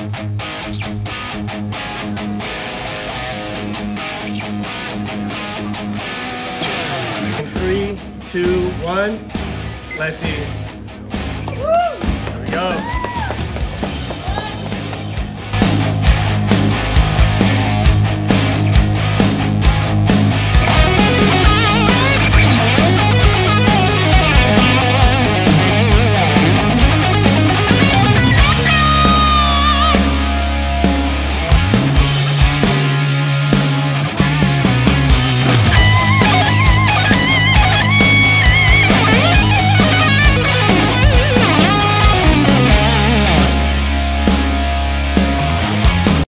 3, 2, 1, let's see. Woo! There we go.